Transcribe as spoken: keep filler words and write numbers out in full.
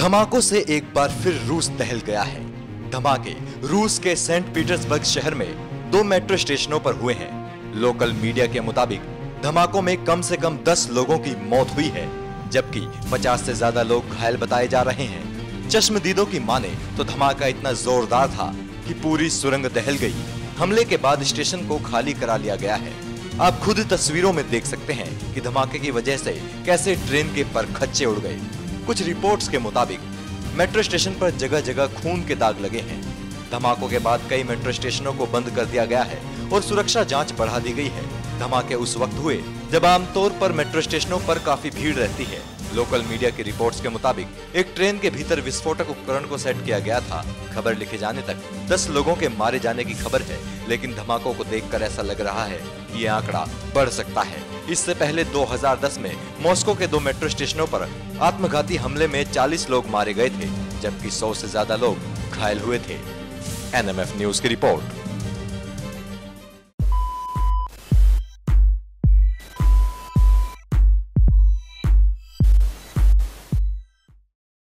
धमाकों से एक बार फिर रूस दहल गया है। धमाके रूस के सेंट पीटर्सबर्ग शहर में दो मेट्रो स्टेशनों पर हुए हैं। लोकल मीडिया के मुताबिक धमाकों में कम से कम दस लोगों की मौत हुई है, जबकि पचास से ज्यादा लोग घायल बताए जा रहे हैं। चश्मदीदों की माने तो धमाका इतना जोरदार था कि पूरी सुरंग दहल गई। हमले के बाद स्टेशन को खाली करा लिया गया है। आप खुद तस्वीरों में देख सकते हैं कि धमाके की वजह से कैसे ट्रेन के परखच्चे उड़ गए। कुछ रिपोर्ट्स के मुताबिक मेट्रो स्टेशन पर जगह जगह खून के दाग लगे हैं। धमाकों के बाद कई मेट्रो स्टेशनों को बंद कर दिया गया है और सुरक्षा जांच बढ़ा दी गई है। धमाके उस वक्त हुए जब आमतौर पर मेट्रो स्टेशनों पर काफी भीड़ रहती है। लोकल मीडिया की रिपोर्ट्स के मुताबिक एक ट्रेन के भीतर विस्फोटक उपकरण को सेट किया गया था। खबर लिखे जाने तक दस लोगों के मारे जाने की खबर है, लेकिन धमाकों को देखकर ऐसा लग रहा है कि ये आंकड़ा बढ़ सकता है। इससे पहले दो हज़ार दस में मॉस्को के दो मेट्रो स्टेशनों पर आत्मघाती हमले में चालीस लोग मारे गए थे, जबकि सौ से ज्यादा लोग घायल हुए थे। एन एम एफ न्यूज की रिपोर्ट।